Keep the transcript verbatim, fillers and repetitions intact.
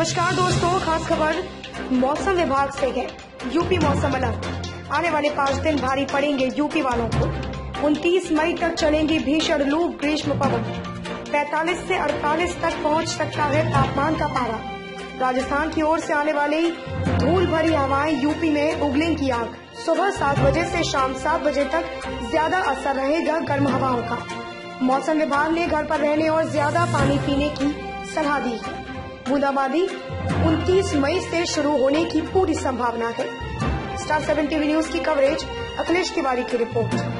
नमस्कार दोस्तों, खास खबर मौसम विभाग से है। यूपी मौसम अलर्ट, आने वाले पाँच दिन भारी पड़ेंगे यूपी वालों को। उनतीस मई तक चलेंगी भीषण लू, ग्रीष्म पवन। पैंतालीस से अड़तालीस तक पहुंच सकता है तापमान का पारा। राजस्थान की ओर से आने वाली धूल भरी हवाएं यूपी में उगलेंगी आग। सुबह सात बजे से शाम सात बजे तक ज्यादा असर रहेगा गर्म हवाओं का। मौसम विभाग ने घर पर रहने और ज्यादा पानी पीने की सलाह दी है। बूंदाबांदी उनतीस मई से शुरू होने की पूरी संभावना है। स्टार सेवन टीवी न्यूज की कवरेज, अखिलेश तिवारी की रिपोर्ट।